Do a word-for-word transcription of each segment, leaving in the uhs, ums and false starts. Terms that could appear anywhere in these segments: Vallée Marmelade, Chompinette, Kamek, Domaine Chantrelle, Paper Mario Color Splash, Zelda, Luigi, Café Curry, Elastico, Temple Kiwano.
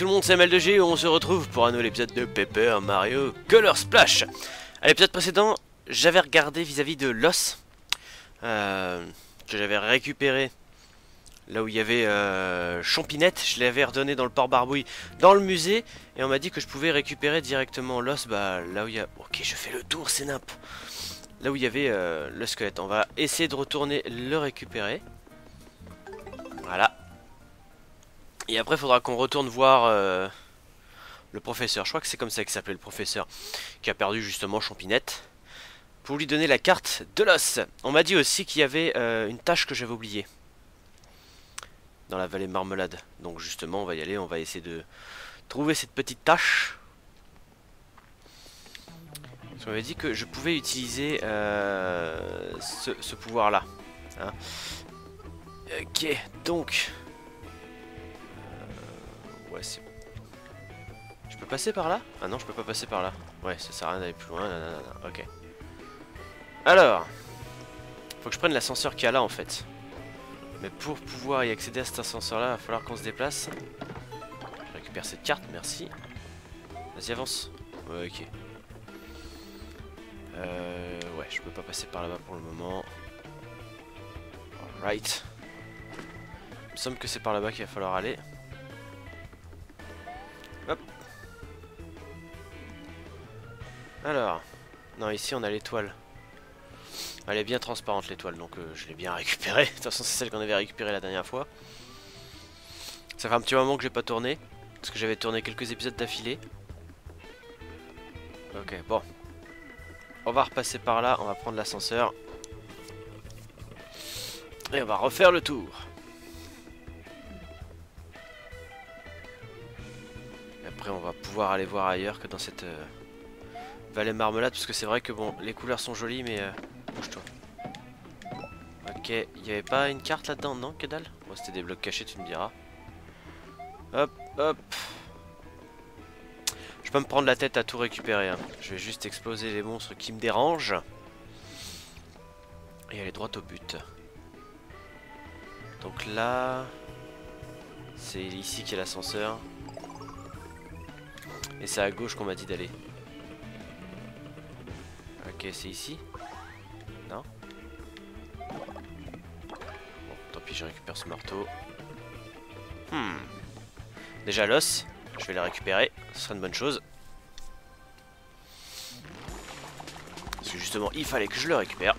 tout le monde, c'est M L deux G et on se retrouve pour un nouvel épisode de Paper Mario Color Splash. À l'épisode précédent, j'avais regardé vis-à-vis de l'os euh, que j'avais récupéré là où il y avait euh, Chompinette. Je l'avais redonné dans le port barbouille dans le musée et on m'a dit que je pouvais récupérer directement l'os bah, là où il y a... Ok, je fais le tour, c'est nimp. Là où il y avait euh, le squelette. On va essayer de retourner le récupérer. Voilà. Et après, il faudra qu'on retourne voir euh, le professeur. Je crois que c'est comme ça qu'il s'appelait, le professeur, qui a perdu justement Chompinette, pour lui donner la carte de l'os. On m'a dit aussi qu'il y avait euh, une tâche que j'avais oubliée dans la vallée Marmelade. Donc justement, on va y aller, on va essayer de trouver cette petite tâche. On m'avait dit que je pouvais utiliser euh, ce, ce pouvoir-là. Hein. Ok, donc... Ouais, c'est... Je peux passer par là? Ah non, je peux pas passer par là. Ouais, ça sert à rien d'aller plus loin. Nanana, ok. Alors, faut que je prenne l'ascenseur qu'il y a là en fait. Mais pour pouvoir y accéder à cet ascenseur là, il va falloir qu'on se déplace. Je récupère cette carte, merci. Vas-y, avance. Ouais, ok. Euh, ouais, je peux pas passer par là-bas pour le moment. Alright. Il me semble que c'est par là-bas qu'il va falloir aller. Hop. Alors, non, ici on a l'étoile. Elle est bien transparente l'étoile, donc euh, je l'ai bien récupérée. De toute façon, c'est celle qu'on avait récupérée la dernière fois. Ça fait un petit moment que j'ai pas tourné, parce que j'avais tourné quelques épisodes d'affilée. Ok, bon. On va repasser par là, on va prendre l'ascenseur. Et on va refaire le tour. Après on va pouvoir aller voir ailleurs que dans cette euh, vallée marmelade, parce que c'est vrai que bon, les couleurs sont jolies mais euh, bouge-toi. Ok, il n'y avait pas une carte là-dedans, non? Que dalle. Bon, c'était des blocs cachés, tu me diras. Hop, hop. Je peux me prendre la tête à tout récupérer, hein. Je vais juste exploser les monstres qui me dérangent et aller droit au but. Donc là, c'est ici qu'il y a l'ascenseur. Et c'est à gauche qu'on m'a dit d'aller. Ok, c'est ici. Non. Bon, tant pis, je récupère ce marteau. Hmm. Déjà l'os, je vais le récupérer. Ce serait une bonne chose. Parce que justement, il fallait que je le récupère.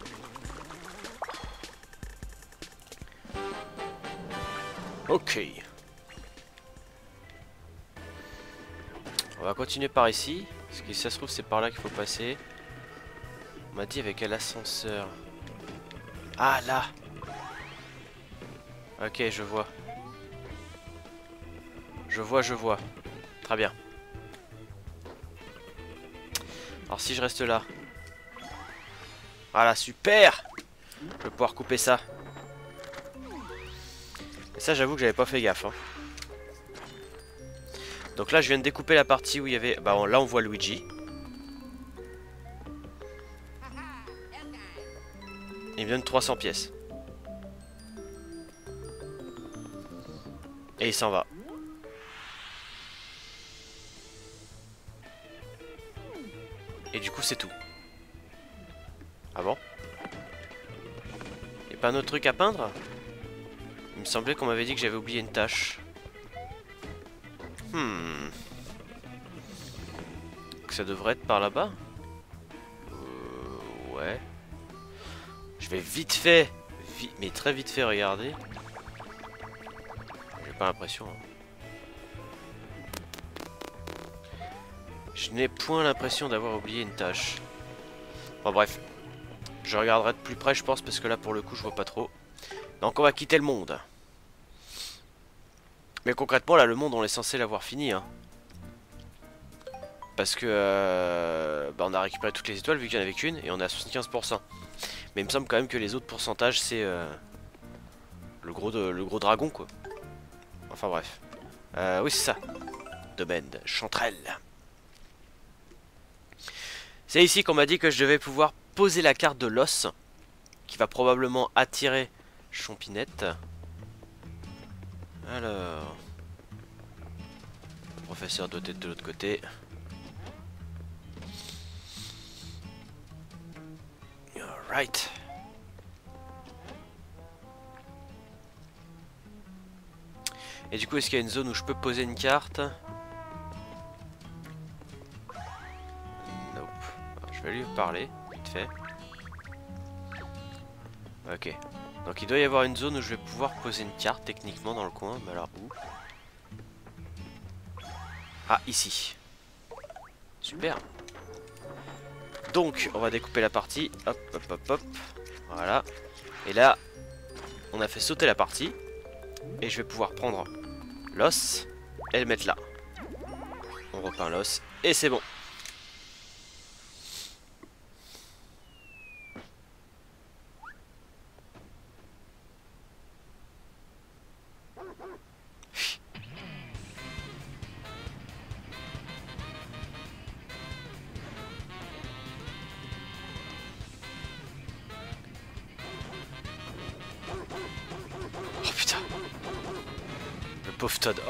Ok. On va continuer par ici, parce que si ça se trouve c'est par là qu'il faut passer. On m'a dit avec quel ascenseur. Ah là. Ok, je vois. Je vois, je vois. Très bien. Alors si je reste là. Voilà, super. Je vais pouvoir couper ça. Et ça j'avoue que j'avais pas fait gaffe, hein. Donc là je viens de découper la partie où il y avait... Bah on... là on voit Luigi. Il me donne trois cents pièces. Et il s'en va. Et du coup c'est tout. Ah bon? Y'a pas un autre truc à peindre? Il me semblait qu'on m'avait dit que j'avais oublié une tâche. Hmm. Donc ça devrait être par là-bas. Euh, ouais. Je vais vite fait, vi mais très vite fait regarder. J'ai pas l'impression. Hein. Je n'ai point l'impression d'avoir oublié une tâche. Bon bref, je regarderai de plus près je pense parce que là pour le coup je vois pas trop. Donc on va quitter le monde. Mais concrètement là le monde on est censé l'avoir fini, hein. Parce que euh, bah, on a récupéré toutes les étoiles vu qu'il n'y en avait qu'une et on est à soixante-quinze pour cent. Mais il me semble quand même que les autres pourcentages c'est euh, le, gros de, le gros dragon quoi. Enfin bref. Euh, oui c'est ça. Domaine Chantrelle. C'est ici qu'on m'a dit que je devais pouvoir poser la carte de l'os qui va probablement attirer Chompinette. Alors, professeur doit être de l'autre côté. Alright. Et du coup, est-ce qu'il y a une zone où je peux poser une carte? Nope. Je vais lui parler, vite fait. Ok. Donc il doit y avoir une zone où je vais pouvoir poser une carte techniquement dans le coin, mais alors où? Ah, ici. Super. Donc on va découper la partie. Hop, hop, hop, hop. Voilà. Et là, on a fait sauter la partie. Et je vais pouvoir prendre l'os et le mettre là. On repeint l'os et c'est bon.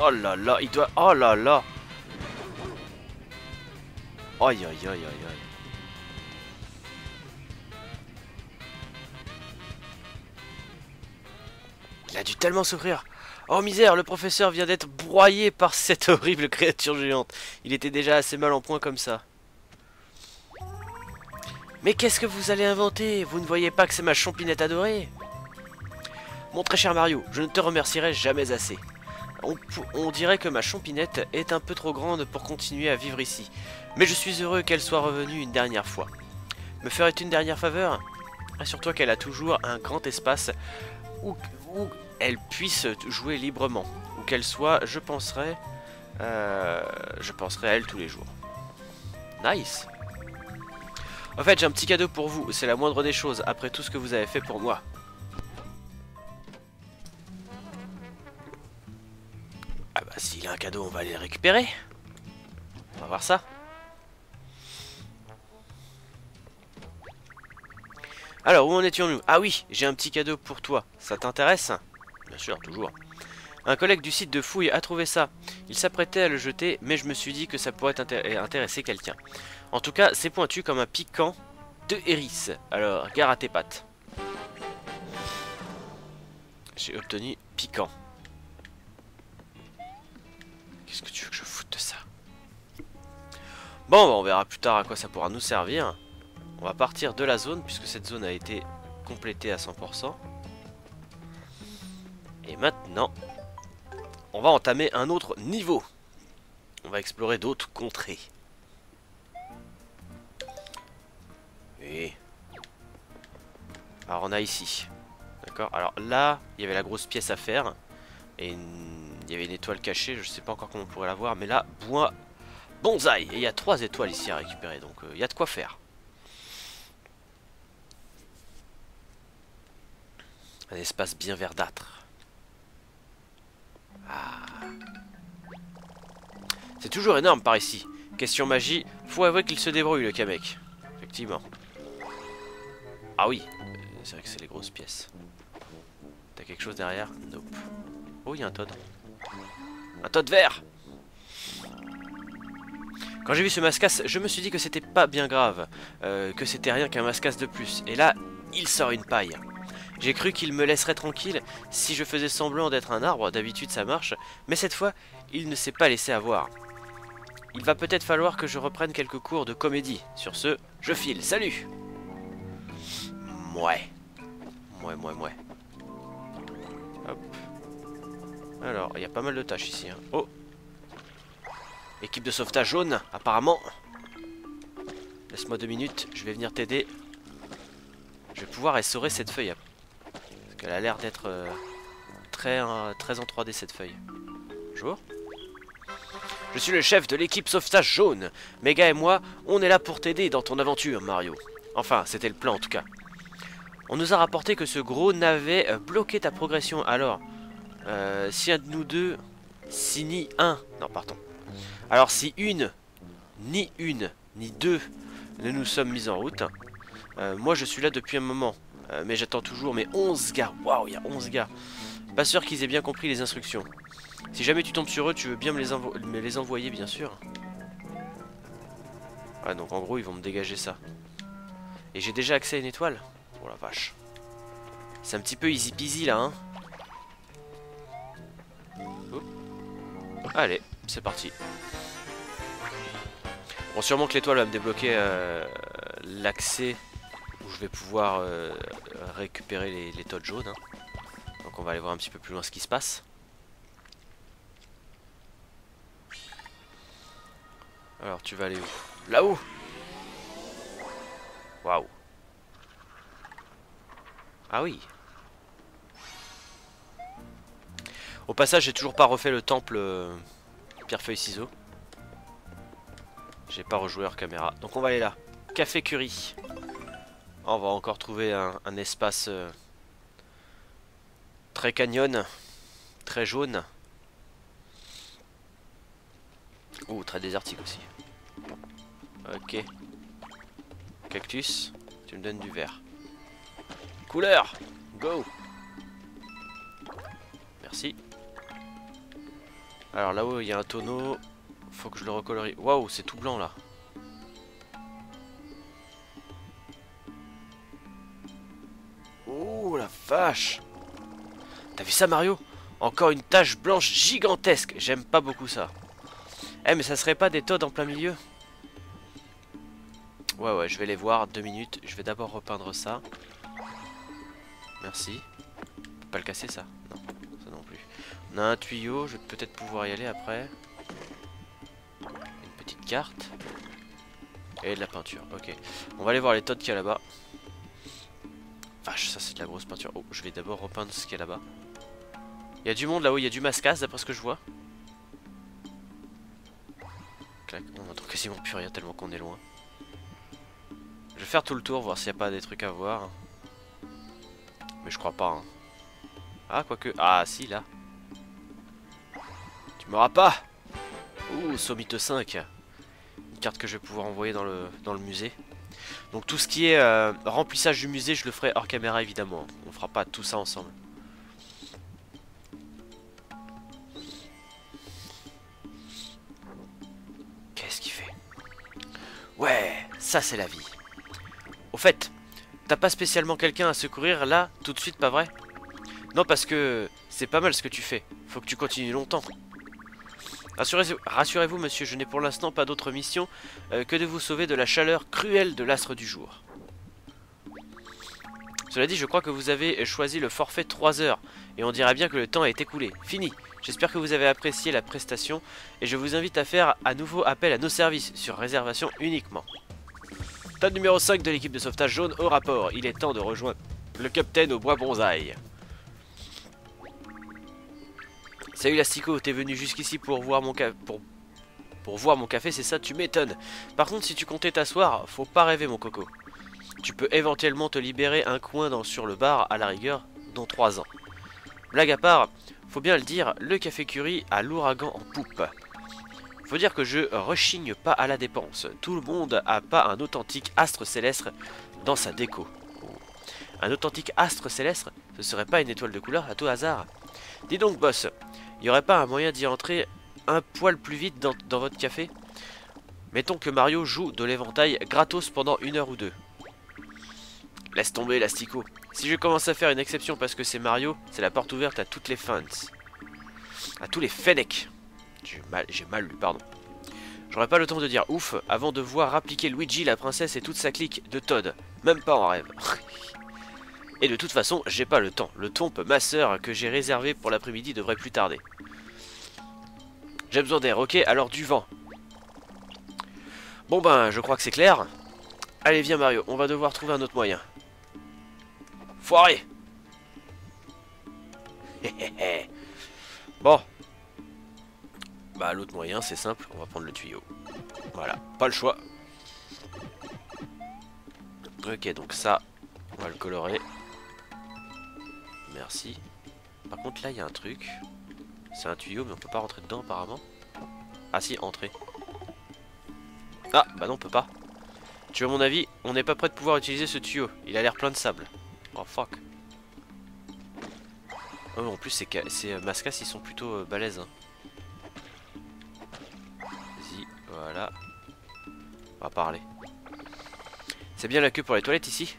Oh là là, il doit... Oh là là. Aïe aïe aïe aïe aïe. Il a dû tellement souffrir. Oh misère, le professeur vient d'être broyé par cette horrible créature géante. Il était déjà assez mal en point comme ça. Mais qu'est-ce que vous allez inventer? Vous ne voyez pas que c'est ma Chompinette adorée? Mon très cher Mario, je ne te remercierai jamais assez. On, on dirait que ma Chompinette est un peu trop grande pour continuer à vivre ici. Mais je suis heureux qu'elle soit revenue une dernière fois. Me ferais-tu une dernière faveur? Assure-toi qu'elle a toujours un grand espace où, où elle puisse jouer librement. Où qu'elle soit, je penserai, euh, je penserai à elle tous les jours. Nice. En fait, j'ai un petit cadeau pour vous. C'est la moindre des choses après tout ce que vous avez fait pour moi. S'il a un cadeau, on va aller le récupérer. On va voir ça. Alors, où en étions-nous? Ah oui, j'ai un petit cadeau pour toi. Ça t'intéresse? Bien sûr, toujours. Un collègue du site de fouille a trouvé ça. Il s'apprêtait à le jeter, mais je me suis dit que ça pourrait intéresser quelqu'un. En tout cas, c'est pointu comme un piquant de hérisse. Alors, gare à tes pattes. J'ai obtenu piquant. Qu'est-ce que tu veux que je foute de ça? Bon, bah on verra plus tard à quoi ça pourra nous servir. On va partir de la zone, puisque cette zone a été complétée à cent pour cent. Et maintenant, on va entamer un autre niveau. On va explorer d'autres contrées. Et... alors on a ici. D'accord? Alors là, il y avait la grosse pièce à faire. Et une... il y avait une étoile cachée, je sais pas encore comment on pourrait la voir, mais là, bois, bonsaï. Et il y a trois étoiles ici à récupérer, donc il euh, y a de quoi faire. Un espace bien verdâtre. Ah. C'est toujours énorme par ici. Question magie, faut avouer qu'il se débrouille le Kamek. Effectivement. Ah oui, c'est vrai que c'est les grosses pièces. T'as quelque chose derrière? Nope. Oh, il y a un Toad. Un Toad vert. Quand j'ai vu ce mascasse, je me suis dit que c'était pas bien grave, euh, que c'était rien qu'un mascasse de plus. Et là, il sort une paille. J'ai cru qu'il me laisserait tranquille si je faisais semblant d'être un arbre. D'habitude ça marche, mais cette fois, il ne s'est pas laissé avoir. Il va peut-être falloir que je reprenne quelques cours de comédie. Sur ce, je file, salut. Mouais. Mouais, mouais, mouais. Hop. Alors, il y a pas mal de tâches ici. Hein. Oh! Équipe de sauvetage jaune, apparemment. Laisse-moi deux minutes, je vais venir t'aider. Je vais pouvoir essorer cette feuille. Parce qu'elle a l'air d'être euh, très, euh, très en trois D cette feuille. Bonjour. Je suis le chef de l'équipe sauvetage jaune. Mega et moi, on est là pour t'aider dans ton aventure, Mario. Enfin, c'était le plan en tout cas. On nous a rapporté que ce gros navet bloquait ta progression alors. Euh, si un de nous deux, si ni un, non pardon, alors si une, ni une, ni deux, nous nous sommes mis en route, euh, moi je suis là depuis un moment, euh, mais j'attends toujours mes onze gars, waouh il y a onze gars, pas sûr qu'ils aient bien compris les instructions, Si jamais tu tombes sur eux, tu veux bien me les, envo me les envoyer, bien sûr. Ah, donc en gros, ils vont me dégager ça. Et j'ai déjà accès à une étoile. Oh la vache. C'est un petit peu easy peasy là, hein. Oups. Allez, c'est parti. Bon, sûrement que l'étoile va me débloquer euh, l'accès où je vais pouvoir euh, récupérer les, les totes jaunes. Hein. Donc on va aller voir un petit peu plus loin ce qui se passe. Alors tu vas aller où? Là-haut? Waouh. Ah oui. Au passage, j'ai toujours pas refait le temple euh, pierre-feuille-ciseaux. J'ai pas rejoué hors caméra. Donc on va aller là. Café Curry. On va encore trouver un, un espace euh, très canyon, très jaune. Ouh, très désertique aussi. Ok. Cactus, tu me donnes du vert. Couleur, go. Merci. Alors là-haut, il y a un tonneau. Faut que je le recolorie. Waouh, c'est tout blanc là. Oh la vache. T'as vu ça, Mario? Encore une tache blanche gigantesque. J'aime pas beaucoup ça. Eh, mais ça serait pas des toads en plein milieu? Ouais, ouais, je vais les voir. Deux minutes. Je vais d'abord repeindre ça. Merci. On peut pas le casser ça? Non, ça non plus. On a un tuyau. Je vais peut-être pouvoir y aller après. Une petite carte. Et de la peinture. Ok. On va aller voir les toads qu'il y a là-bas. Vache, ça c'est de la grosse peinture. Oh, je vais d'abord repeindre ce qu'il y a là-bas. Il y a du monde là-haut. Il y a du mascasse d'après ce que je vois. On n'entend quasiment plus rien tellement qu'on est loin. Je vais faire tout le tour, voir s'il n'y a pas des trucs à voir. Mais je crois pas. Hein. Ah, quoique. Ah, si, là. Tu m'auras pas. Ouh, Sommite cinq. Une carte que je vais pouvoir envoyer dans le, dans le musée. Donc, tout ce qui est euh, remplissage du musée, je le ferai hors caméra évidemment. On fera pas tout ça ensemble. Ouais, ça c'est la vie. Au fait, t'as pas spécialement quelqu'un à secourir là, tout de suite, pas vrai? Non, parce que c'est pas mal ce que tu fais. Faut que tu continues longtemps. Rassurez-vous, rassurez-vous, monsieur, je n'ai pour l'instant pas d'autre mission euh, que de vous sauver de la chaleur cruelle de l'astre du jour. Cela dit, je crois que vous avez choisi le forfait trois heures. Et on dirait bien que le temps est écoulé. Fini. J'espère que vous avez apprécié la prestation et je vous invite à faire à nouveau appel à nos services, sur réservation uniquement. Table numéro cinq de l'équipe de sauvetage jaune au rapport. Il est temps de rejoindre le capitaine au bois bonsaï. Salut Elastico, t'es venu jusqu'ici pour voir mon café, pour... pour voir mon café, c'est ça? Tu m'étonnes. Par contre, si tu comptais t'asseoir, faut pas rêver mon coco. Tu peux éventuellement te libérer un coin dans... sur le bar à la rigueur, dans trois ans. Blague à part... Faut bien le dire, le Café Curry a l'ouragan en poupe. Faut dire que je rechigne pas à la dépense. Tout le monde a pas un authentique astre céleste dans sa déco. Un authentique astre céleste, ce serait pas une étoile de couleur à tout hasard? Dis donc boss, y aurait pas un moyen d'y entrer un poil plus vite dans, dans votre café? Mettons que Mario joue de l'éventail gratos pendant une heure ou deux. Laisse tomber Elastico. Si je commence à faire une exception parce que c'est Mario, c'est la porte ouverte à toutes les fans. À tous les fennecs. J'ai mal, j'ai mal lu, pardon. J'aurais pas le temps de dire ouf avant de voir appliquer Luigi, la princesse et toute sa clique de Todd. Même pas en rêve. Et de toute façon, j'ai pas le temps. Le tompe, ma soeur, que j'ai réservé pour l'après-midi devrait plus tarder. J'ai besoin d'air, ok, alors du vent. Bon ben, je crois que c'est clair. Allez, viens Mario, on va devoir trouver un autre moyen. Foiré. Bon. Bah l'autre moyen c'est simple, on va prendre le tuyau. Voilà, pas le choix. Ok, donc ça, on va le colorer. Merci. Par contre là il y a un truc. C'est un tuyau mais on peut pas rentrer dedans apparemment. Ah si, entrer. Ah bah non on peut pas. Tu vois mon avis, on n'est pas prêt de pouvoir utiliser ce tuyau. Il a l'air plein de sable. Oh fuck. Oh, en plus, ces, ces mascas, ils sont plutôt euh, balèzes. Hein. Vas-y, voilà. On va parler. C'est bien la queue pour les toilettes ici.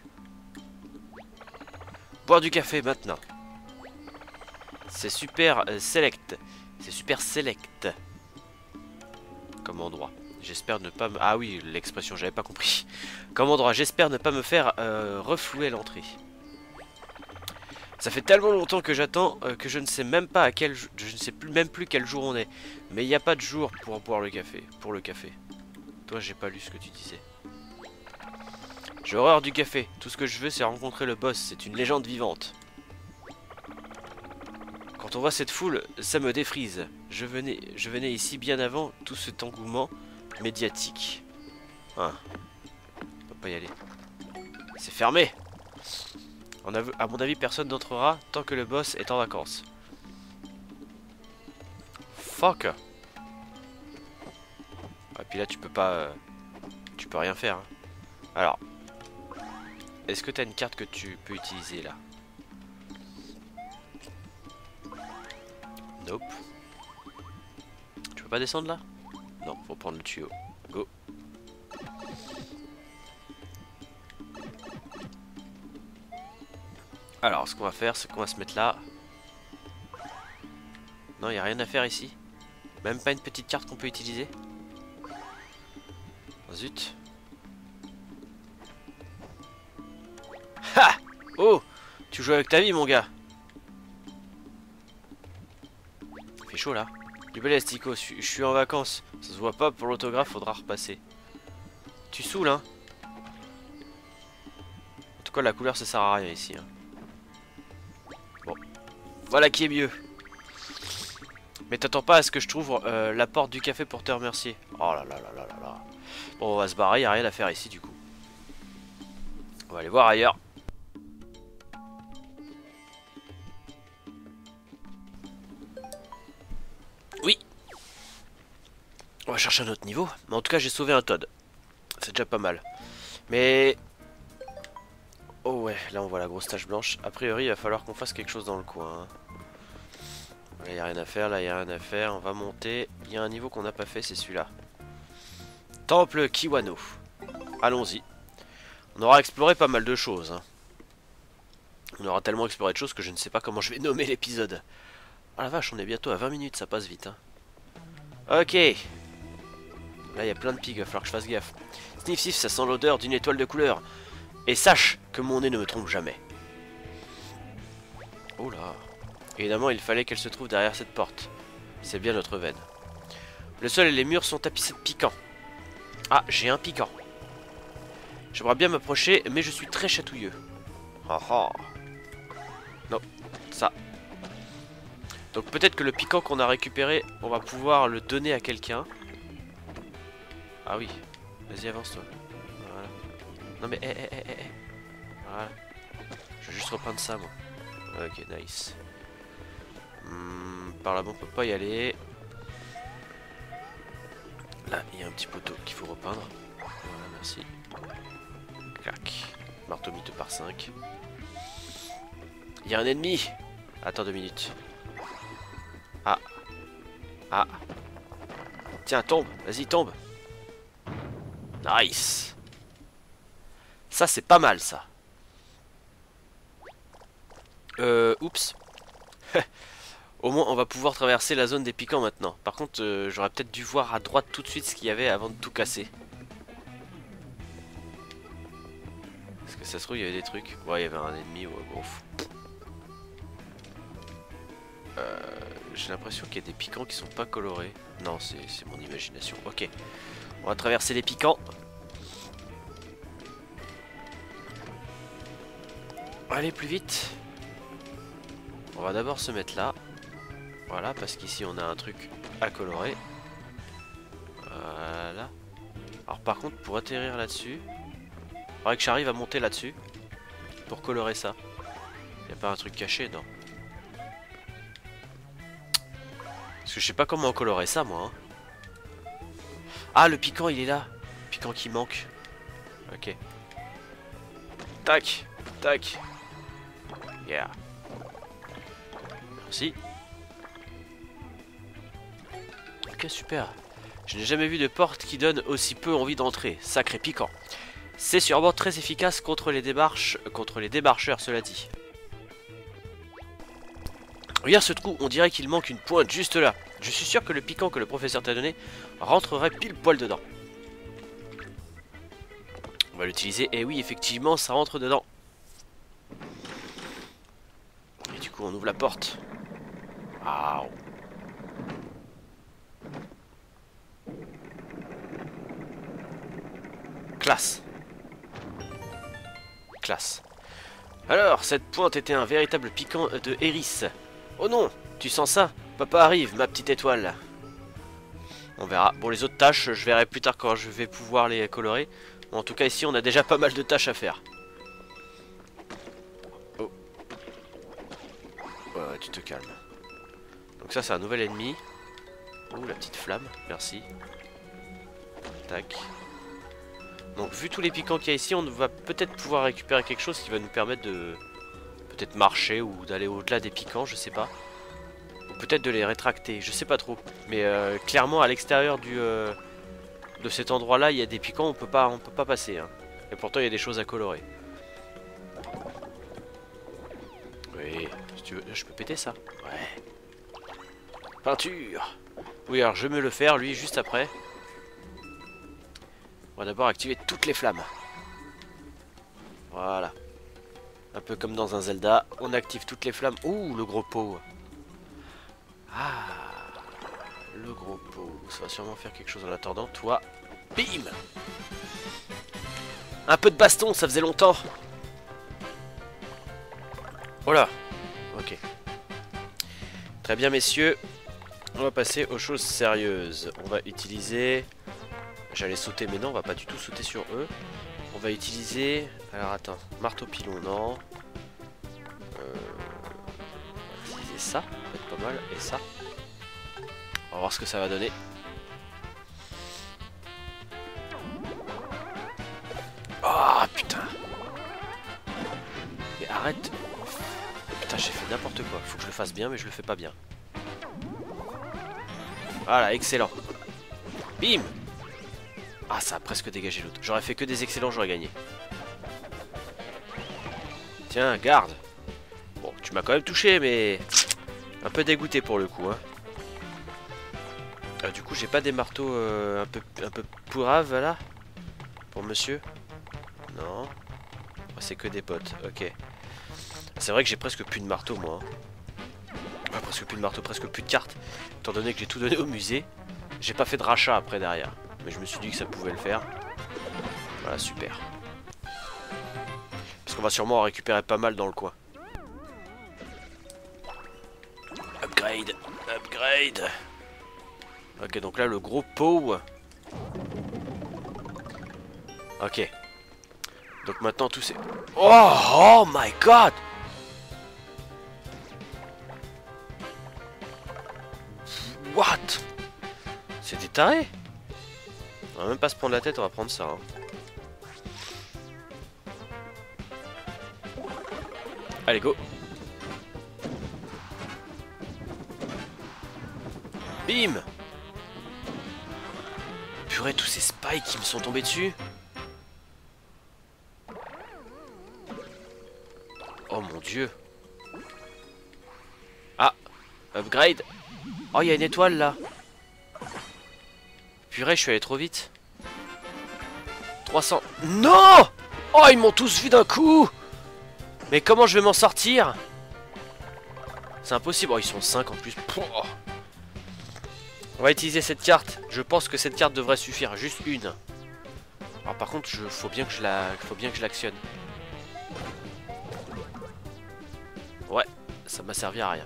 Boire du café maintenant. C'est super euh, select. C'est super select. Comme endroit. J'espère ne pas me... Ah oui, l'expression, j'avais pas compris. Comme endroit, j'espère ne pas me faire euh, reflouer l'entrée. Ça fait tellement longtemps que j'attends euh, que je ne sais même pas à quel jour... Je ne sais plus, même plus quel jour on est. Mais il n'y a pas de jour pour boire le café. Pour le café. Toi, j'ai pas lu ce que tu disais. J'ai horreur du café. Tout ce que je veux, c'est rencontrer le boss. C'est une légende vivante. Quand on voit cette foule, ça me défrise. Je venais, je venais ici bien avant tout cet engouement médiatique. Ah. On peut pas y aller. C'est fermé. On a, à mon avis, personne n'entrera tant que le boss est en vacances. Fuck. Ah, puis là, tu peux pas... Euh, tu peux rien faire. Hein. Alors. Est-ce que t'as une carte que tu peux utiliser, là? Nope. Tu peux pas descendre, là? Non, faut prendre le tuyau. Go. Alors, ce qu'on va faire, c'est qu'on va se mettre là. Non, il n'y a rien à faire ici. Même pas une petite carte qu'on peut utiliser. Oh, zut. Ha! Oh! Tu joues avec ta vie, mon gars. Il fait chaud, là. Du bel Elastico, je suis en vacances. Ça se voit pas, pour l'autographe, faudra repasser. Tu saoules, hein. En tout cas, la couleur, ça sert à rien, ici, hein. Voilà qui est mieux. Mais t'attends pas à ce que je trouve euh, la porte du café pour te remercier. Oh là là là là là là. Bon, on va se barrer, y a rien à faire ici du coup. On va aller voir ailleurs. Oui. On va chercher un autre niveau. Mais en tout cas, j'ai sauvé un Toad. C'est déjà pas mal. Mais... Oh ouais, là on voit la grosse tache blanche. A priori, il va falloir qu'on fasse quelque chose dans le coin. Hein. Là, il n'y a rien à faire, là, il n'y a rien à faire. On va monter. Il y a un niveau qu'on n'a pas fait, c'est celui-là. Temple Kiwano. Allons-y. On aura exploré pas mal de choses. Hein. On aura tellement exploré de choses que je ne sais pas comment je vais nommer l'épisode. Ah la vache, on est bientôt à vingt minutes, ça passe vite. Hein. Ok. Là, il y a plein de pigs, il va falloir que je fasse gaffe. Sniff, sniff, ça sent l'odeur d'une étoile de couleur. Et sache que mon nez ne me trompe jamais. Oh là. Évidemment, il fallait qu'elle se trouve derrière cette porte. C'est bien notre veine. Le sol et les murs sont tapissés de piquants. Ah, j'ai un piquant. J'aimerais bien m'approcher, mais je suis très chatouilleux. Oh oh. Non, ça. Donc peut-être que le piquant qu'on a récupéré, on va pouvoir le donner à quelqu'un. Ah oui. Vas-y, avance-toi. Non mais, eh, eh, eh, eh, voilà. Je vais juste repeindre ça, moi. Ok, nice. Hmm, par là-bas, on peut pas y aller. Là, il y a un petit poteau qu'il faut repeindre. Voilà, merci. Clac. Marteau miteux par cinq. Il y a un ennemi. Attends deux minutes. Ah. Ah. Tiens, tombe. Vas-y, tombe. Nice. Ça, c'est pas mal, ça. Euh, oups. Au moins, on va pouvoir traverser la zone des piquants maintenant. Par contre, euh, j'aurais peut-être dû voir à droite tout de suite ce qu'il y avait avant de tout casser. Parce que ça se trouve, il y avait des trucs. Ouais, il y avait un ennemi. Ouais, bon. Euh, j'ai l'impression qu'il y a des piquants qui sont pas colorés. Non, c'est mon imagination. Ok. On va traverser les piquants. Allez, plus vite. On va d'abord se mettre là. Voilà, parce qu'ici on a un truc à colorer. Voilà. Alors par contre, pour atterrir là-dessus, il faudrait que j'arrive à monter là-dessus pour colorer ça. Y'a pas un truc caché, non? Parce que je sais pas comment colorer ça, moi. Hein. Ah, le piquant, il est là. Le piquant qui manque. Ok. Tac. Tac. Yeah. Merci. Ok, super. Je n'ai jamais vu de porte qui donne aussi peu envie d'entrer. Sacré piquant. C'est sûrement très efficace contre les démarches, contre les démarcheurs, cela dit. Regarde ce trou, on dirait qu'il manque une pointe juste là. Je suis sûr que le piquant que le professeur t'a donné rentrerait pile poil dedans. On va l'utiliser. Et oui, effectivement, ça rentre dedans. Et du coup, on ouvre la porte. Waouh! Classe. Classe. Alors, cette pointe était un véritable piquant de hérisse. Oh non, tu sens ça? Papa arrive, ma petite étoile. On verra. Bon, les autres tâches, je verrai plus tard quand je vais pouvoir les colorer. Bon, en tout cas, ici, on a déjà pas mal de tâches à faire. Oh. Ouais, tu te calmes. Donc ça, c'est un nouvel ennemi. Ouh, la petite flamme, merci. Tac. Donc vu tous les piquants qu'il y a ici, on va peut-être pouvoir récupérer quelque chose qui va nous permettre de peut-être marcher ou d'aller au-delà des piquants, je sais pas. Ou peut-être de les rétracter, je sais pas trop. Mais euh, clairement à l'extérieur du euh, de cet endroit là, il y a des piquants, on peut pas, on peut pas passer. Hein. Et pourtant il y a des choses à colorer. Oui, si tu veux, je peux péter ça. Ouais. Peinture. Oui, alors je vais me le faire lui juste après. On va d'abord activer toutes les flammes. Voilà. Un peu comme dans un Zelda. On active toutes les flammes. Ouh, le gros pot. Ah. Le gros pot. Ça va sûrement faire quelque chose en attendant. Toi. Bim. Un peu de baston, ça faisait longtemps. Voilà. Ok. Très bien, messieurs. On va passer aux choses sérieuses. On va utiliser... J'allais sauter, mais non, on va pas du tout sauter sur eux. On va utiliser... Alors, attends. Marteau pilon, non. Euh... On va utiliser ça. Ça va être pas mal. Et ça. On va voir ce que ça va donner. Oh, putain. Mais arrête. Putain, j'ai fait n'importe quoi. Faut que je le fasse bien, mais je le fais pas bien. Voilà, excellent. Bim. Ah, ça a presque dégagé l'autre. J'aurais fait que des excellents, j'aurais gagné. Tiens, garde. Bon, tu m'as quand même touché, mais... Un peu dégoûté pour le coup. Hein. Ah, du coup, j'ai pas des marteaux euh, un peu, un peu pourraves, là. Pour monsieur. Non. C'est que des potes, ok. C'est vrai que j'ai presque plus de marteaux, moi. Hein. Ah, presque plus de marteaux, presque plus de cartes. Étant donné que j'ai tout donné au musée, j'ai pas fait de rachat après, derrière. Mais je me suis dit que ça pouvait le faire. Voilà, super. Parce qu'on va sûrement en récupérer pas mal dans le coin. Upgrade. Upgrade. Ok, donc là, le gros pot. Ok. Donc maintenant, tout c'est... Oh, oh my god. What? C'est des tarés. On va même pas se prendre la tête, on va prendre ça. Hein. Allez, go. Bim. Purée, tous ces spikes qui me sont tombés dessus. Oh mon dieu. Ah, upgrade. Oh, il y a une étoile là. Purée, je suis allé trop vite. trois cents. Non! Oh, ils m'ont tous vu d'un coup! Mais comment je vais m'en sortir? C'est impossible. Oh, ils sont cinq en plus. Pouah. On va utiliser cette carte. Je pense que cette carte devrait suffire. Juste une. Alors, par contre, il faut bien que je la, faut bien que je l'actionne. Ouais, ça m'a servi à rien.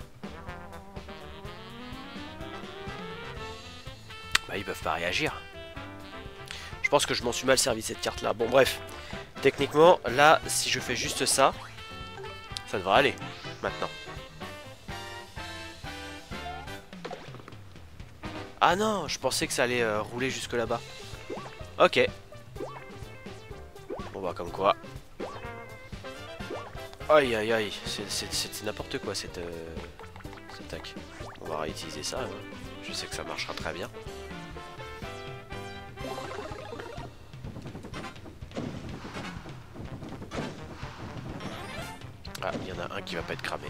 Bah ils peuvent pas réagir. Je pense que je m'en suis mal servi de cette carte là. Bon bref. Techniquement là si je fais juste ça, ça devrait aller maintenant. Ah non, je pensais que ça allait euh, rouler jusque là-bas. Ok. Bon bah comme quoi. Aïe aïe aïe. C'est n'importe quoi cette, euh, Tac. On va réutiliser ça. Hein. Je sais que ça marchera très bien. Ah, il y en a un qui va pas être cramé.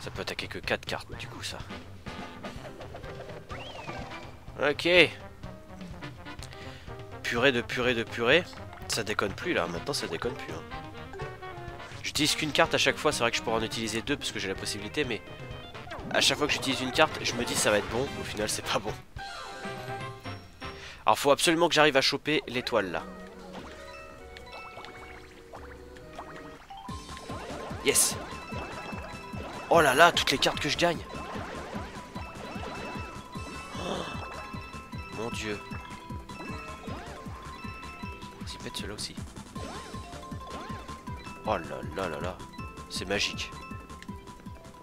Ça peut attaquer que quatre cartes du coup ça. Ok. Purée de purée de purée. Ça déconne plus là, maintenant ça déconne plus. Hein. J'utilise qu'une carte à chaque fois, c'est vrai que je pourrais en utiliser deux parce que j'ai la possibilité, mais à chaque fois que j'utilise une carte, je me dis ça va être bon, au final c'est pas bon. Alors faut absolument que j'arrive à choper l'étoile là. Yes! Oh là là, toutes les cartes que je gagne! Oh, mon dieu! S'y pète ceux-là aussi. Oh là là là là! C'est magique!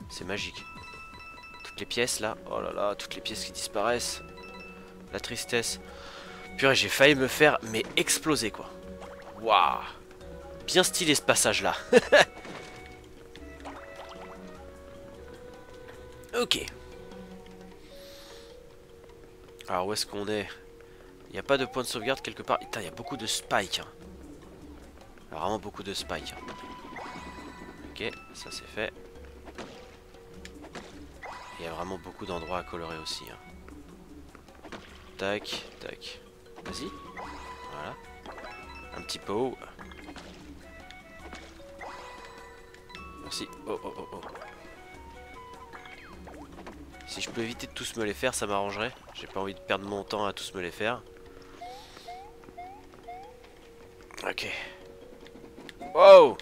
C'est magique! Toutes les pièces là! Oh là là, toutes les pièces qui disparaissent! La tristesse! Purée, j'ai failli me faire, mais exploser quoi! Waouh! Bien stylé ce passage là! Ok. Alors où est-ce qu'on est? Il n'y a pas de point de sauvegarde quelque part. Putain, il y a beaucoup de spikes. Hein. Alors, vraiment beaucoup de spikes. Hein. Ok, ça c'est fait. Il y a vraiment beaucoup d'endroits à colorer aussi. Hein. Tac, tac. Vas-y. Voilà. Un petit pot. Merci. Oh, oh, oh, oh. Si je peux éviter de tous me les faire, ça m'arrangerait. J'ai pas envie de perdre mon temps à tous me les faire. Ok. Wow.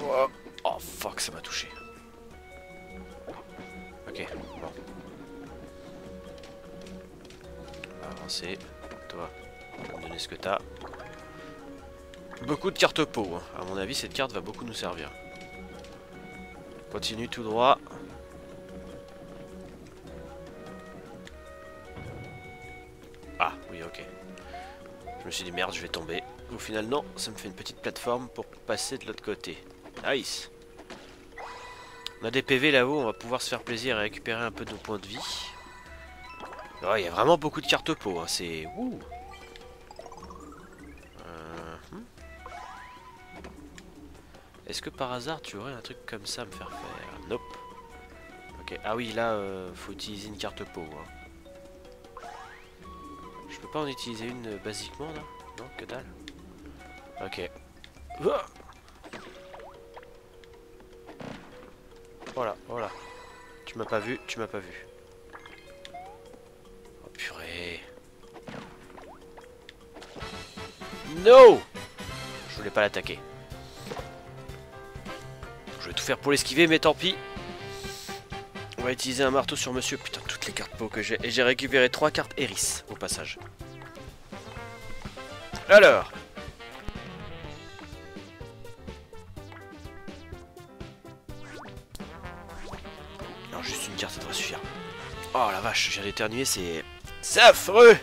Wow. Oh fuck, ça m'a touché. Ok, bon. Avancez. Toi, tu vas me donner ce que t'as. Beaucoup de cartes peau. Hein. À mon avis, cette carte va beaucoup nous servir. Continue tout droit. Ah oui, ok. Je me suis dit merde, je vais tomber. Au final non, ça me fait une petite plateforme pour passer de l'autre côté. Nice. On a des P V là-haut, on va pouvoir se faire plaisir et récupérer un peu de nos points de vie. Il oh, y a vraiment beaucoup de cartes peau, hein. C'est... Ouh. Est-ce que par hasard tu aurais un truc comme ça à me faire faire? Nope. Ok, ah oui, là euh, faut utiliser une carte peau. Hein. Je peux pas en utiliser une euh, basiquement là? Non, que dalle. Ok. Voilà, voilà. Tu m'as pas vu, tu m'as pas vu. Oh purée. No! Je voulais pas l'attaquer. Je vais tout faire pour l'esquiver, mais tant pis. On va utiliser un marteau sur monsieur. Putain, toutes les cartes peau que j'ai. Et j'ai récupéré trois cartes Eris, au passage. Alors. Non, juste une carte, ça devrait suffire. Oh la vache, j'ai éternué, c'est... C'est affreux.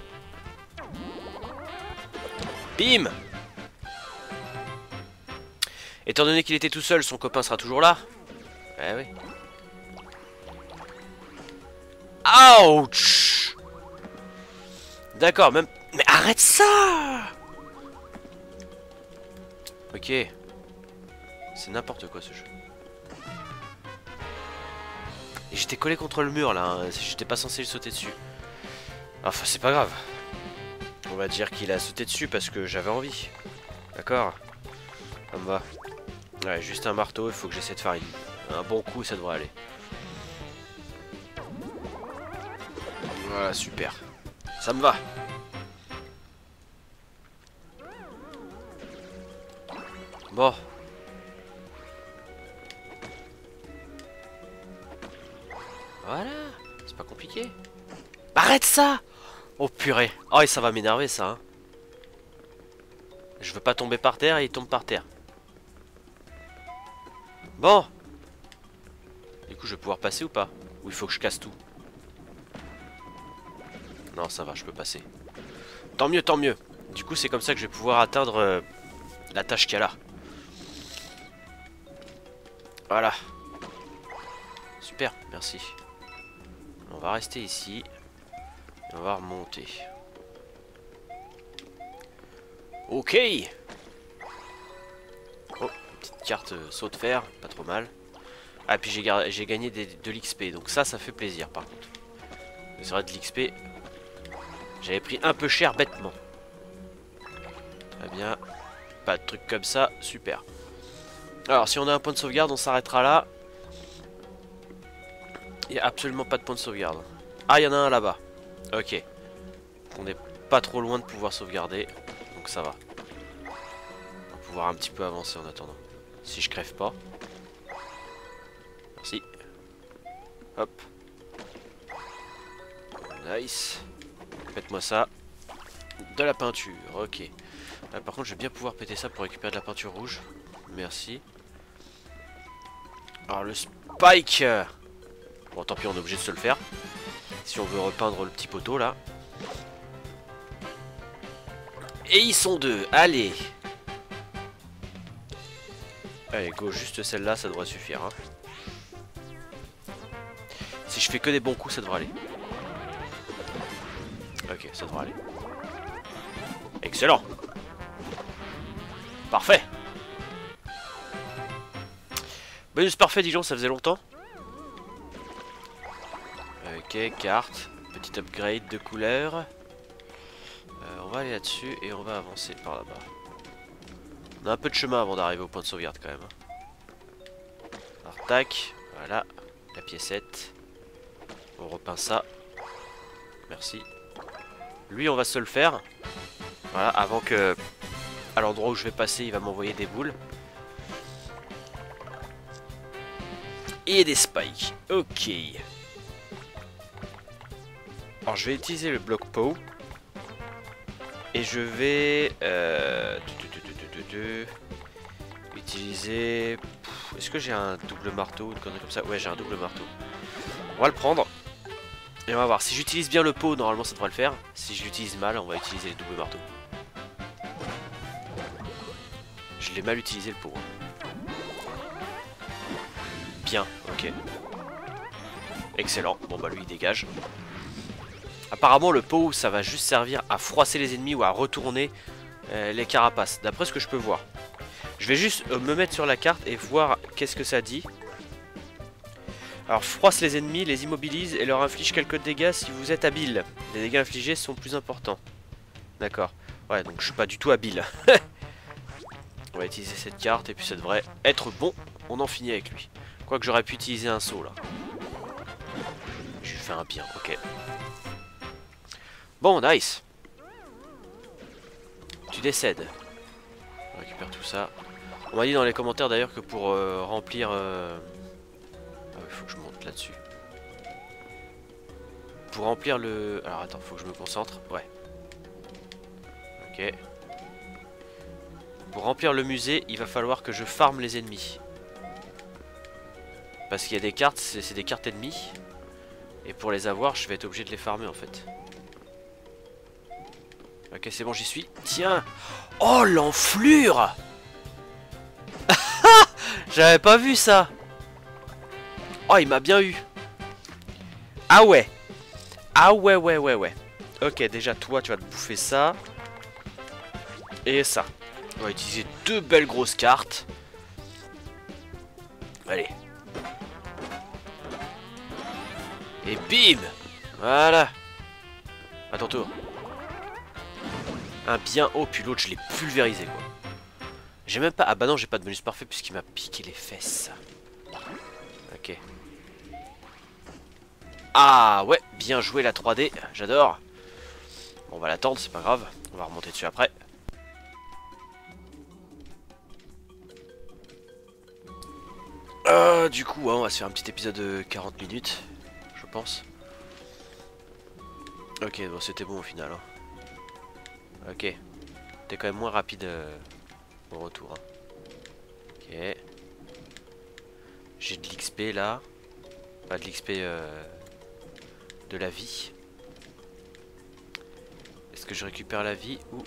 Bim. Étant donné qu'il était tout seul, son copain sera toujours là. Eh oui. Ouch. D'accord, même... Mais arrête ça. Ok. C'est n'importe quoi ce jeu. Et j'étais collé contre le mur là, hein. J'étais pas censé le sauter dessus. Enfin, c'est pas grave. On va dire qu'il a sauté dessus parce que j'avais envie. D'accord. Ça me va. Ouais, juste un marteau, il faut que j'essaie de faire un bon coup, ça devrait aller. Voilà, super. Ça me va. Bon. Voilà, c'est pas compliqué. Arrête ça! Oh purée. Oh, et ça va m'énerver ça. Hein. Je veux pas tomber par terre et il tombe par terre. Bon. Du coup je vais pouvoir passer ou pas? Ou il faut que je casse tout? Non ça va, je peux passer. Tant mieux, tant mieux. Du coup c'est comme ça que je vais pouvoir atteindre euh, la tâche qu'il y a là. Voilà. Super, merci. On va rester ici. Et on va remonter. Ok. Oh, petite carte saut de fer, pas trop mal. Ah, puis j'ai gagné des, de l'X P, donc ça, ça fait plaisir par contre. C'est vrai, de l'X P, j'avais pris un peu cher bêtement. Très bien, pas de truc comme ça, super. Alors, si on a un point de sauvegarde, on s'arrêtera là. Il n'y a absolument pas de point de sauvegarde. Ah, il y en a un là-bas. Ok. On n'est pas trop loin de pouvoir sauvegarder, donc ça va. On va pouvoir un petit peu avancer en attendant. Si je crève pas. Merci. Hop. Nice. Faites-moi ça. De la peinture, ok. Là, par contre, je vais bien pouvoir péter ça pour récupérer de la peinture rouge. Merci. Alors, le spike. Bon, tant pis, on est obligé de se le faire. Si on veut repeindre le petit poteau, là. Et ils sont deux, allez. Allez, go, juste celle-là, ça devrait suffire. Hein. Si je fais que des bons coups, ça devrait aller. Ok, ça devrait aller. Excellent. Parfait. Bonus parfait, Dijon, ça faisait longtemps. Ok, carte. Petit upgrade de couleur. Euh, on va aller là-dessus et on va avancer par là-bas. On a un peu de chemin avant d'arriver au point de sauvegarde quand même. Alors tac, voilà, la piécette. On repeint ça. Merci. Lui, on va se le faire. Voilà, avant que... à l'endroit où je vais passer, il va m'envoyer des boules. Et des spikes. Ok. Alors je vais utiliser le bloc P O W. Et je vais euh, du, du, du, du, du, du, utiliser... Est-ce que j'ai un double marteau ou une connerie comme ça? Ouais, j'ai un double marteau. On va le prendre. Et on va voir. Si j'utilise bien le P O W, normalement ça devrait le faire. Si je l'utilise mal, on va utiliser le double marteau. Je l'ai mal utilisé le P O W. Bien, ok. Excellent. Bon bah lui il dégage. Apparemment le pot ça va juste servir à froisser les ennemis ou à retourner euh, les carapaces, d'après ce que je peux voir. Je vais juste euh, me mettre sur la carte et voir qu'est-ce que ça dit. Alors froisse les ennemis, les immobilise et leur inflige quelques dégâts si vous êtes habile. Les dégâts infligés sont plus importants. D'accord. Ouais, donc je suis pas du tout habile. On va utiliser cette carte et puis ça devrait être bon. On en finit avec lui. Quoique j'aurais pu utiliser un saut là. J'ai fait un bien, ok. Bon, nice. Tu décèdes. On récupère tout ça. On m'a dit dans les commentaires d'ailleurs que pour euh, remplir... Euh... Ah oui, faut que je monte là-dessus. Pour remplir le... Alors attends, faut que je me concentre. Ouais. Ok. Pour remplir le musée, il va falloir que je farme les ennemis. Parce qu'il y a des cartes, c'est des cartes ennemies. Et pour les avoir, je vais être obligé de les farmer en fait. Ok, c'est bon, j'y suis. Tiens. Oh, l'enflure. J'avais pas vu ça. Oh, il m'a bien eu. Ah ouais. Ah ouais, ouais, ouais, ouais. Ok, déjà toi, tu vas te bouffer ça. Et ça. On va utiliser deux belles grosses cartes. Allez. Et bim! Voilà! À ton tour. Un bien. Oh, puis l'autre, je l'ai pulvérisé, quoi. J'ai même pas. Ah, bah non, j'ai pas de bonus parfait puisqu'il m'a piqué les fesses. Ok. Ah, ouais, bien joué la trois D. J'adore. Bon, on va l'attendre, c'est pas grave. On va remonter dessus après. Euh, du coup, hein, on va se faire un petit épisode de quarante minutes. Pense. Ok, bon, c'était bon au final. Hein. Ok, t'es quand même moins rapide euh, au retour. Hein. Ok, j'ai de l'X P là, pas de l'X P euh, de la vie. Est-ce que je récupère la vie ou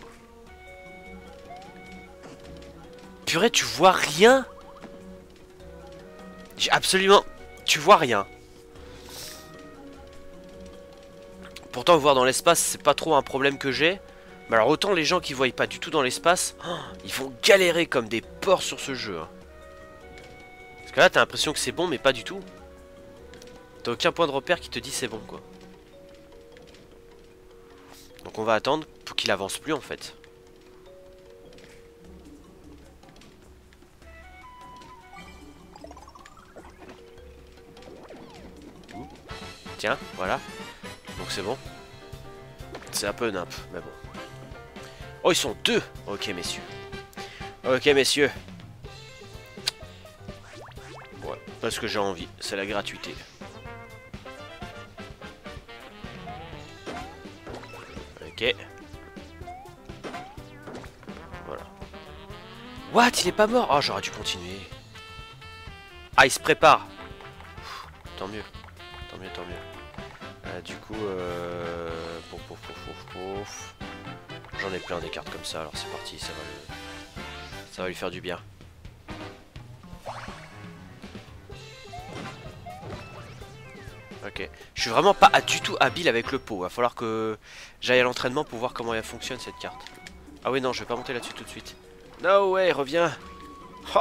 purée, tu vois rien? J'ai absolument... Tu vois rien. Pourtant, voir dans l'espace, c'est pas trop un problème que j'ai. Mais alors, autant les gens qui voient pas du tout dans l'espace, oh, ils vont galérer comme des porcs sur ce jeu. Parce que là, t'as l'impression que c'est bon, mais pas du tout. T'as aucun point de repère qui te dit c'est bon, quoi. Donc on va attendre pour qu'il avance plus en fait. Tiens, voilà. Donc c'est bon. C'est un peu nimp, mais bon. Oh, ils sont deux. Ok, messieurs. Ok, messieurs. Ouais, parce que j'ai envie. C'est la gratuité. Ok. Voilà. What? Il est pas mort? Oh, j'aurais dû continuer. Ah, il se prépare. Pff, tant mieux. Tant mieux, tant mieux. Euh, du coup, euh... pouf, pouf, pouf, pouf. J'en ai plein des cartes comme ça, alors c'est parti, ça va, lui... ça va lui faire du bien. Ok, je suis vraiment pas du tout habile avec le pot. Va falloir que j'aille à l'entraînement pour voir comment elle fonctionne cette carte. Ah oui non, je vais pas monter là-dessus tout de suite. No way, reviens. Oh,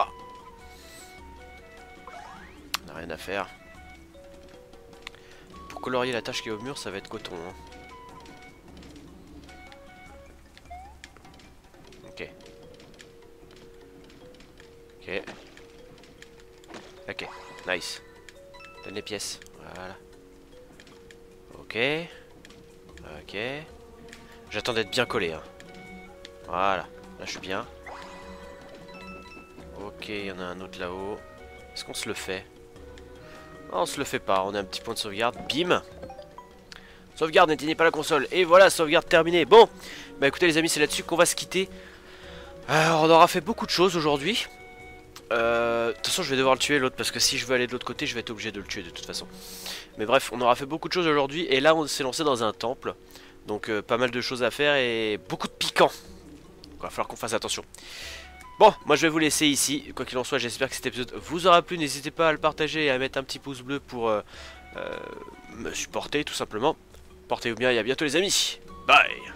on a rien à faire. Pour colorier la tâche qui est au mur, ça va être coton. Hein. Ok. Ok. Ok, nice. Donne les pièces. Voilà. Ok. Ok. J'attends d'être bien collé. Hein. Voilà. Là, je suis bien. Ok, il y en a un autre là-haut. Est-ce qu'on se le fait? Non, on se le fait pas. On a un petit point de sauvegarde. Bim. Sauvegarde, n'éteignez pas la console. Et voilà, sauvegarde terminée. Bon. Bah écoutez, les amis, c'est là-dessus qu'on va se quitter. Alors, on aura fait beaucoup de choses aujourd'hui. De euh, toute façon je vais devoir le tuer l'autre, parce que si je veux aller de l'autre côté je vais être obligé de le tuer de toute façon. Mais bref, on aura fait beaucoup de choses aujourd'hui. Et là on s'est lancé dans un temple. Donc euh, pas mal de choses à faire et beaucoup de piquants. Il va falloir qu'on fasse attention. Bon, moi je vais vous laisser ici. Quoi qu'il en soit, j'espère que cet épisode vous aura plu. N'hésitez pas à le partager et à mettre un petit pouce bleu pour euh, euh, me supporter tout simplement. Portez-vous bien et à bientôt les amis. Bye.